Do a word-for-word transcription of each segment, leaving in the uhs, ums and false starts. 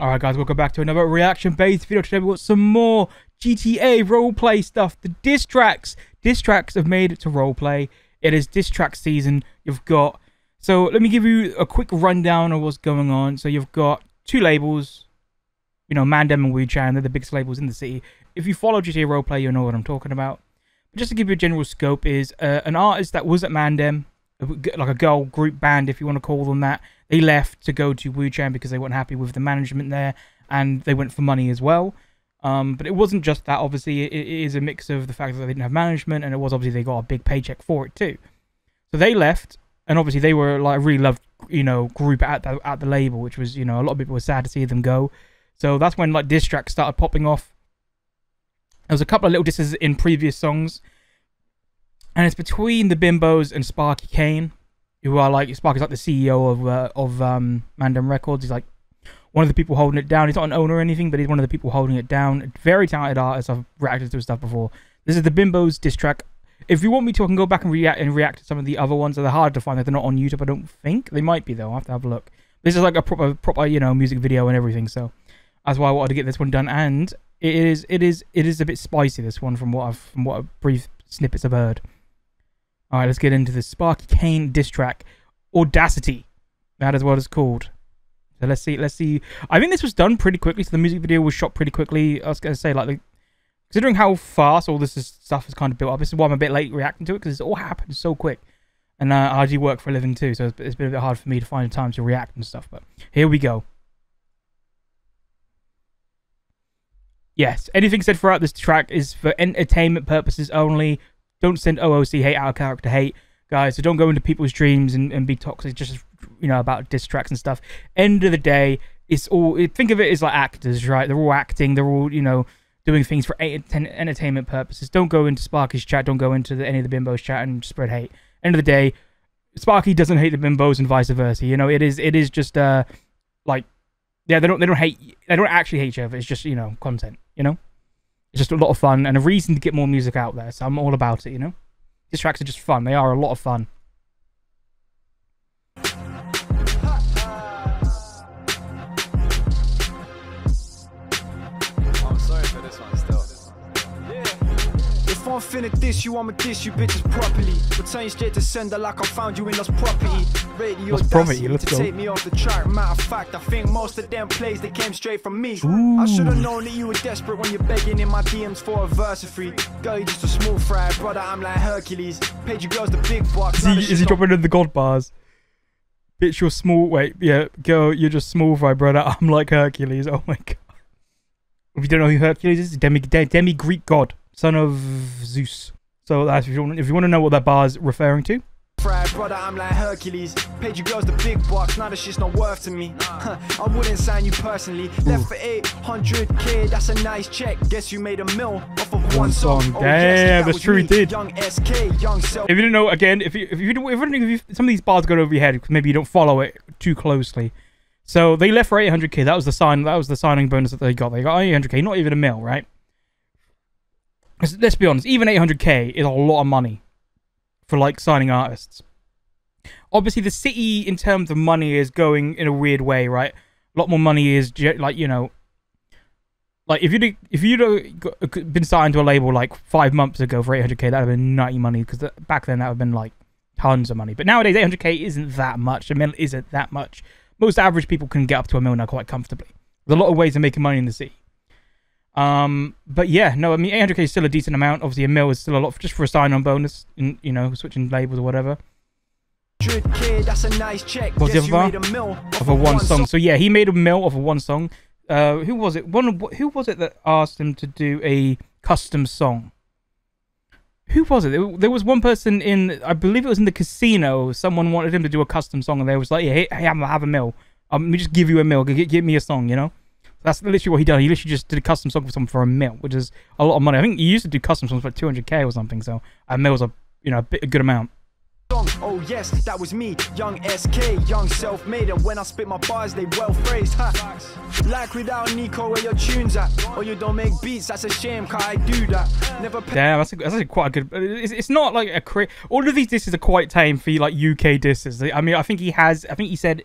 Alright guys, welcome back to another reaction-based video. Today we've got some more G T A roleplay stuff. The diss tracks. Diss tracks have made it to roleplay. It is diss track season. You've got... So let me give you a quick rundown of what's going on. So you've got two labels. You know, Mandem and Wu Chang. They're the biggest labels in the city. If you follow G T A roleplay, you'll know what I'm talking about. But just to give you a general scope is uh, an artist that was at Mandem, like a girl group band, if you want to call them that, they left to go to Wu Chang because they weren't happy with the management there, and they went for money as well. Um, but it wasn't just that, obviously. It, it is a mix of the fact that they didn't have management, and it was obviously they got a big paycheck for it too. So they left, and obviously they were like a really loved, you know, group at the, at the label, which was, you know, a lot of people were sad to see them go. So that's when like diss tracks started popping off. There was a couple of little disses in previous songs. And it's between the Bimbos and Sparky Kane, who are like, Sparky's like the C E O of uh, of um, Mandem Records. He's like one of the people holding it down. He's not an owner or anything, but he's one of the people holding it down. Very talented artist. I've reacted to his stuff before. This is the Bimbos diss track. If you want me to, I can go back and react and react to some of the other ones. They're hard to find. They're not on YouTube, I don't think. They might be though. I have to have a look. This is like a proper proper you know music video and everything. So that's why I wanted to get this one done. And it is it is it is a bit spicy, this one, from what I've from what I've brief snippets I've heard. All right, let's get into the Sparky Kane diss track, Audacity. That is what it's called. So let's see, let's see. I think this was done pretty quickly, so the music video was shot pretty quickly. I was going to say, like, the, considering how fast all this is, stuff is kind of built up, this is why I'm a bit late reacting to it, because it's all happened so quick. And uh, I do work for a living too, so it's, it's been a bit hard for me to find time to react and stuff, but here we go. Yes, anything said throughout this track is for entertainment purposes only. Don't send O O C hate, out of character hate, guys. So don't go into people's dreams and, and be toxic just, you know, about diss tracks and stuff. End of the day, it's all, think of it as like actors, right? They're all acting. They're all, you know, doing things for entertainment purposes. Don't go into Sparky's chat. Don't go into the, any of the Bimbos' chat and spread hate. End of the day, Sparky doesn't hate the Bimbos and vice versa. You know, it is it is just uh, like, yeah, they don't they don't hate. They don't actually hate each other. It's just, you know, content, you know? It's just a lot of fun and a reason to get more music out there. So I'm all about it, you know? These tracks are just fun. They are a lot of fun. I'm sorry for this one still. If I'm finna diss you, I'ma diss you bitches properly. Return straight to sender like I found you in those property. Radio Audacity to take me off the track. Matter of fact, I think most of them plays they came straight from me. Ooh. I should have known that you were desperate when you're begging in my D Ms for a verse free. Girl, you just a small fry, brother. I'm like Hercules. Paid you girls the big bucks. Is he, is he dropping in the god bars? Bitch, you're small. Wait, yeah, girl, you're just small fry, brother. I'm like Hercules. Oh my god. If you don't know who Hercules is, demi de, demi Greek god, son of Zeus. So that's if you want, if you want to know what that bar is referring to. Fried brother, I'm like Hercules. Paid you girls the big bucks, now that shit's not worth to me. Nah. I wouldn't sign you personally. Ooh. Left for eight hundred K, that's a nice check. Guess you made a mil off of one, one song. song. Oh, damn, yes, that's true, he did. Young S K, young self. If you didn't know, again, if you if you don't, if, if, if some of these bars go over your head, maybe you don't follow it too closely. So they left for eight hundred K. That was the sign. That was the signing bonus that they got. They got eight hundred K, not even a mil, right? Let's, let's be honest. Even eight hundred K is a lot of money for like signing artists. Obviously the city in terms of money is going in a weird way, right? A lot more money is like, you know, like if you if you'd have been signed to a label like five months ago for eight hundred K, that would have been nutty money, because back then that would have been like tons of money. But nowadays eight hundred K isn't that much. A mil isn't that much. Most average people can get up to a mil now quite comfortably. There's a lot of ways of making money in the city. Um, but yeah, no, I mean, eight hundred K is still a decent amount. Obviously, a mil is still a lot for, just for a sign-on bonus, in, you know, switching labels or whatever. one hundred K, that's a nice check. What's the other bar? Of a one song. So yeah, he made a mil of a one song. Uh, who was it? One. Who was it that asked him to do a custom song? Who was it? There was one person in, I believe it was in the casino. Someone wanted him to do a custom song, and they was like, yeah, hey, hey, I'm gonna have a mil. Um, let me just give you a mil. Give, give me a song, you know? That's literally what he done. He literally just did a custom song for someone for a mil, which is a lot of money. I think he used to do custom songs for like two hundred K or something. So a mil's a, you know, a, bit, a good amount. Oh yes, that was me, young S K, young self-made, and when I spit my bars, they well phrased. Ha. Like without Nico, where your tunes at? Or you don't make beats? That's a shame, cause I do that. Never. Damn, that's, a, that's a quite a good. It's, it's not like a crit. All of these disses are quite tame for like U K disses. I mean, I think he has. I think he said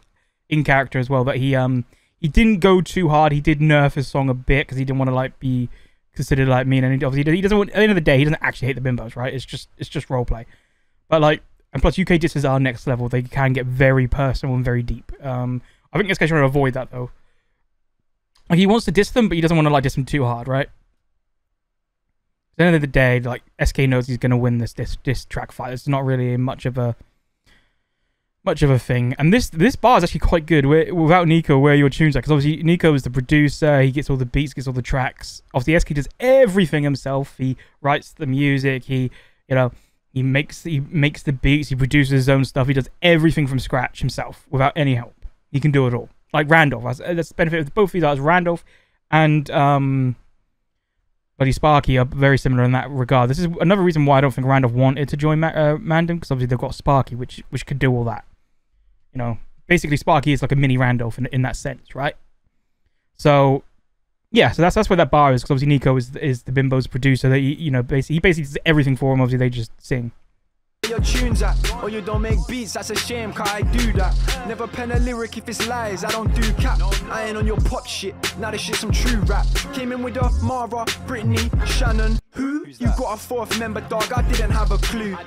in character as well that he um. He didn't go too hard. He did nerf his song a bit because he didn't want to like be considered like mean. And obviously, he doesn't. Want, at the end of the day, he doesn't actually hate the Bimbos, right? It's just it's just role play. But like, and plus, U K disses are next level. They can get very personal and very deep. Um, I think this guy's trying to avoid that though. Like, he wants to diss them, but he doesn't want to like diss them too hard, right? At the end of the day, like, S K knows he's going to win this diss, diss track fight. It's not really much of a much of a thing. And this this bar is actually quite good. Where, without Nico, where are your tunes at? Because obviously Nico is the producer. He gets all the beats, gets all the tracks. Obviously S K does everything himself. He writes the music. He, you know, he makes he makes the beats. He produces his own stuff. He does everything from scratch himself without any help. He can do it all. Like Randolph. That's, that's the benefit of both of these artists. Randolph and... um. Bloody Sparky are very similar in that regard. This is another reason why I don't think Randolph wanted to join Ma uh, Mandem, because obviously they've got Sparky, which which could do all that. You know, basically Sparky is like a mini Randolph in, in that sense, right? So, yeah, so that's that's where that bar is, because obviously Nico is is the Bimbos producer. That he, you know, basically he basically does everything for him. Obviously they just sing. Your tunes at, or you don't make beats, that's a shame, cause I do that. Never pen a lyric if it's lies, I don't do cap. I ain't on your pop shit, now this shit's some true rap. Came in with Amara, Brittney, Shannon. Who? You got a fourth member, dog, I didn't have a clue.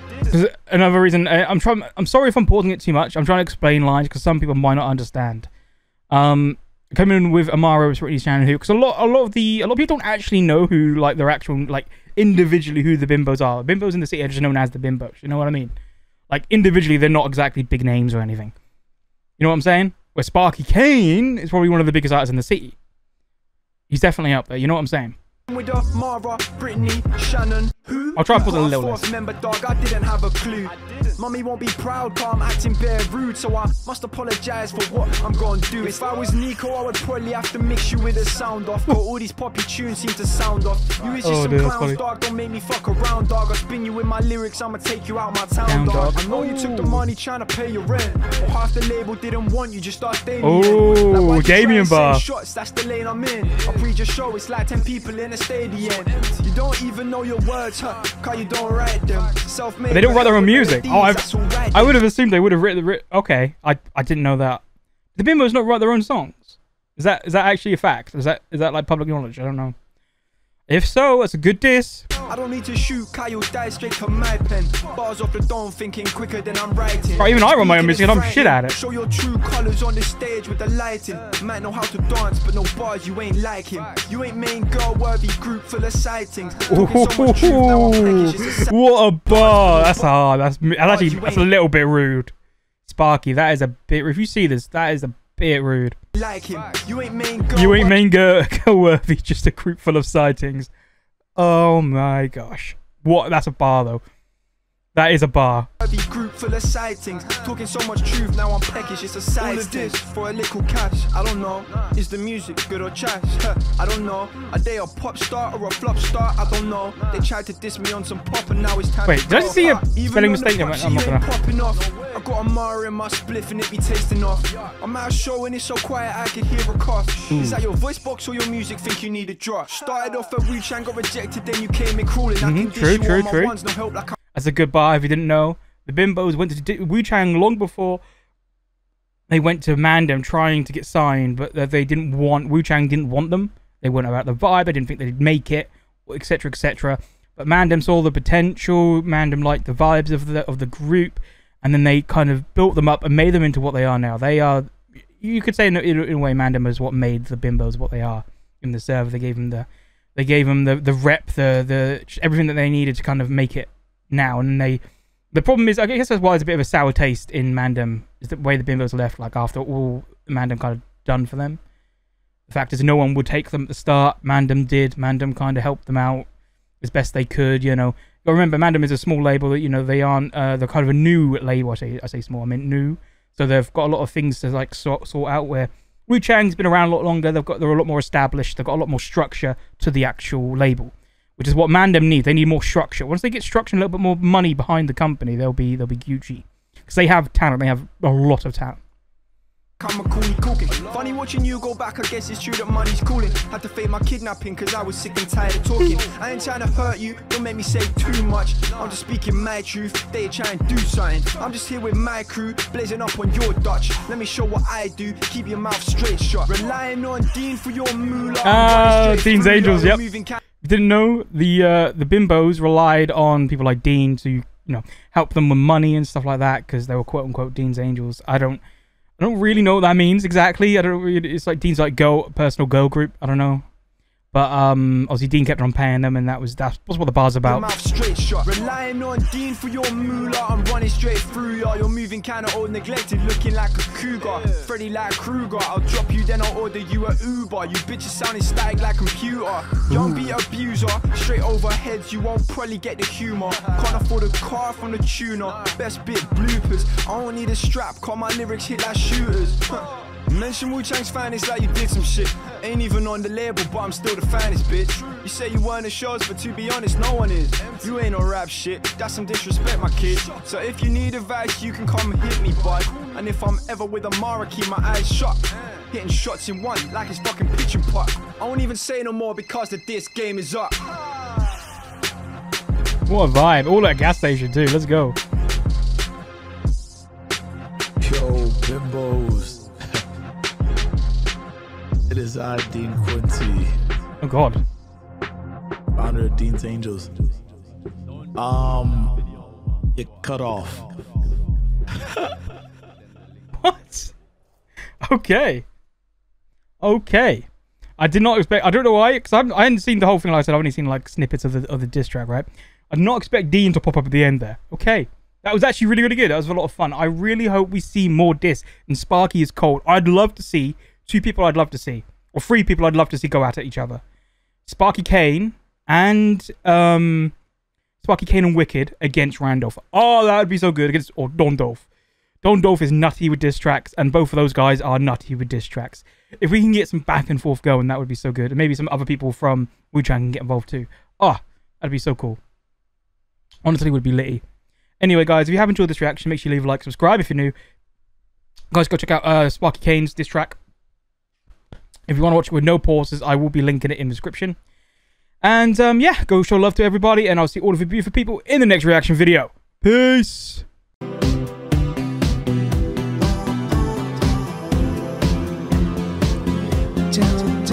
Another reason, I'm trying, I'm sorry if I'm pausing it too much, I'm trying to explain lines, because some people might not understand. Um, came in with Amara, Brittney, Shannon, who, because a lot, a lot of the, a lot of people don't actually know who, like, their actual, like, individually who the Bimbos are. Bimbos in the city are just known as the Bimbos, you know what I mean? Like, individually, they're not exactly big names or anything. You know what I'm saying? Where Sparky Kane is probably one of the biggest artists in the city. He's definitely up there, you know what I'm saying? With Amara, Brittney, Shannon, who? I'll try and put a little list. Member, dog, I didn't have a clue. Mummy won't be proud, but I'm acting bare rude, so I must apologize for what I'm gonna do. If I was Nico, I would probably have to mix you with a sound off, but all these poppy tunes seem to sound off. You is just oh, some dude, clowns, dog, don't make me fuck around, dog. I spin you with my lyrics, I'ma take you out my town, down, dog. dog. I know Ooh. you took the money trying to pay your rent, or half the label didn't want you, just start dating. Oh, Damien bar. Shots, that's the lane I'm in. I preach a show, it's like ten people in a stadium. You don't even know your words, huh? Cause you don't write them. Self-made, they don't write their own music. Oh, I've, I would have assumed they would have written the writ. Okay, I I didn't know that. The Bimbos not write their own songs. Is that is that actually a fact? Is that is that like public knowledge? I don't know. If so, that's a good diss. I don't need to shoot, Kyle dies straight from my pen. Bars off the dome, thinking quicker than I'm writing. Right, even I run my own music and I'm frightened. Shit at it. Show your true colors on the stage with the lighting. Might know how to dance, but no bars, you ain't like him. You ain't main girl worthy group full of sightings. Ooh, so truth, a what a bar. That's hard. That's, that's actually that's a little bit rude. Sparky, that is a bit. If you see this, that is a bit rude. Like him. You ain't main girl, you ain't main girl, girl worthy, just a group full of sightings. Oh my gosh. What? That's a bar though. That is a bar. Group full of sightings. Talking so much truth, now I'm peckish, it's a side dish for a little cash. I don't know. Is the music good or trash? I don't know. Are they a pop star or a flop star? I don't know. They tried to diss me on some pop and now it's time. Wait, to did I see a spelling mistake? I'm not gonna popping off. I got Amara in my spliff and it be tasting off. I'm out showing it's so quiet I can hear a cough. Mm. Is that your voice box or your music think you need a drop? Started off at Wu Chang, got rejected, then you came in crawling. Mm-hmm. I can true, true, true. Ones, no help, like that's a good bar if you didn't know. The Bimbos went to Wu Chang long before they went to Mandem trying to get signed, but they didn't want, Wu Chang didn't want them. They weren't about the vibe. They didn't think they'd make it, et cetera, et cetera. But Mandem saw the potential. Mandem liked the vibes of the of the group, and then they kind of built them up and made them into what they are now. They are, you could say in a, in a way, Mandem is what made the Bimbos what they are in the server. They gave them the, they gave them the the rep, the the everything that they needed to kind of make it now, and they. The problem is, I guess that's why there's a bit of a sour taste in Mandem, is the way the Bimbos are left, like, after all Mandem kind of done for them. The fact is, no one would take them at the start. Mandem did. Mandem kind of helped them out as best they could, you know. But remember, Mandem is a small label that, you know, they aren't, uh, they're kind of a new label. I say, I say small, I meant new. So they've got a lot of things to, like, sort, sort out, where Wu Chang's been around a lot longer. They've got, they're a lot more established. They've got a lot more structure to the actual label, which is what Mandem needs. They need more structure. Once they get structure and a little bit more money behind the company, they'll be they'll be Gucci. Because they have talent. They have a lot of talent. I'm a coolie cooking. Funny watching you go back, I guess it's true that money's cooling. Had to fake my kidnapping cause I was sick and tired of talking. I ain't trying to hurt you, don't make me say too much. I'm just speaking my truth, they try and do something. I'm just here with my crew, blazing up on your Dutch. Let me show what I do, keep your mouth straight shut. Relying on Dean for your moolah. Ah, uh, Dean's Angels, yep. Didn't know the uh, the Bimbos relied on people like Dean to, you know, help them with money and stuff like that because they were quote unquote Dean's Angels. I don't I don't really know what that means exactly. I don't really, it's like Dean's like girl, personal girl group. I don't know. But um, obviously Dean kept on paying them, and that was that's what the bar's about. Mouth straight shot, relying on Dean for your moolah. I'm running straight through ya. You're moving kind of old, neglected, looking like a cougar. Yeah. Freddy like Krueger. I'll drop you, then I'll order you a Uber. You bitches sounding static like computer. Young beat abuser, straight overheads. You won't probably get the humor. Can't afford a car from the tuner. Best bit bloopers. I don't need a strap. Call my lyrics hit like shooters. Mention Wu Chang's finest like you did some shit. Ain't even on the label, but I'm still the finest, bitch. You say you weren't the shows, but to be honest, no one is. You ain't no rap shit, that's some disrespect, my kid. So if you need advice, you can come and hit me, bud. And if I'm ever with Amara, keep my eyes shut. Hitting shots in one, like it's fucking pitching puck. I won't even say no more because the diss game is up. What a vibe, all that gas station too, let's go. Yo, Bimbos. It is I, Dean Quincy. Oh God. Founder of Dean's Angels. Um, you cut off. What? Okay. Okay. I did not expect. I don't know why, because I hadn't seen the whole thing. Like I said, I've only seen like snippets of the of the diss track, right? I did not expect Dean to pop up at the end there. Okay. That was actually really, really good. That was a lot of fun. I really hope we see more diss. And Sparky is cold. I'd love to see. Two people I'd love to see, or three people I'd love to see go at each other. Sparky Kane and um, Sparky Kane and Wicked against Randolph. Oh, that would be so good against or Don Dolph. Don Dolph is nutty with diss tracks, and both of those guys are nutty with diss tracks. If we can get some back and forth going, that would be so good. And maybe some other people from Wu Chang can get involved too. Ah, oh, that'd be so cool. Honestly, it would be litty. Anyway, guys, if you have enjoyed this reaction, make sure you leave a like, subscribe if you're new. Guys, go check out uh, Sparky Kane's diss track. If you want to watch it with no pauses, I will be linking it in the description. And um, yeah, go show love to everybody, and I'll see all of you beautiful people in the next reaction video. Peace! Down.